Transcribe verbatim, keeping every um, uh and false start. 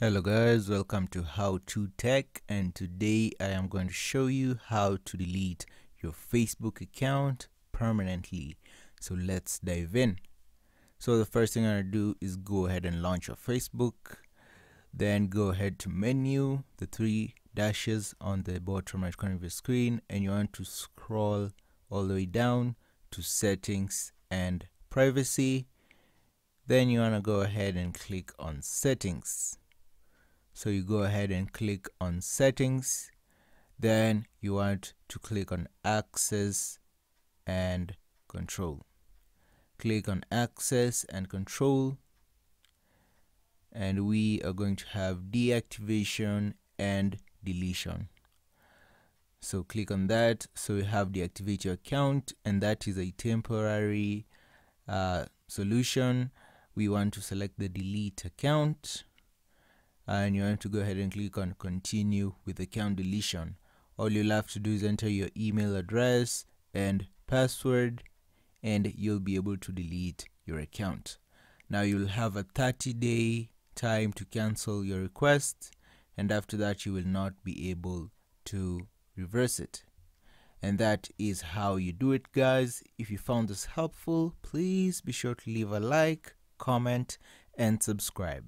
Hello guys, welcome to How To Tech, and today I am going to show you how to delete your Facebook account permanently. So let's dive in. So the first thing I'm going to do is go ahead and launch your Facebook, then go ahead to menu, the three dashes on the bottom right corner of your screen, and you want to scroll all the way down to settings and privacy. Then you want to go ahead and click on settings. So you go ahead and click on settings, then you want to click on access and control. Click on access and control, and we are going to have deactivation and deletion. So click on that. So we have deactivate your account, and that is a temporary uh, solution. We want to select the delete account, and you want to go ahead and click on continue with account deletion. All you'll have to do is enter your email address and password, and you'll be able to delete your account. Now you'll have a thirty day time to cancel your request, and after that you will not be able to reverse it. And that is how you do it, guys. If you found this helpful, please be sure to leave a like, comment, and subscribe.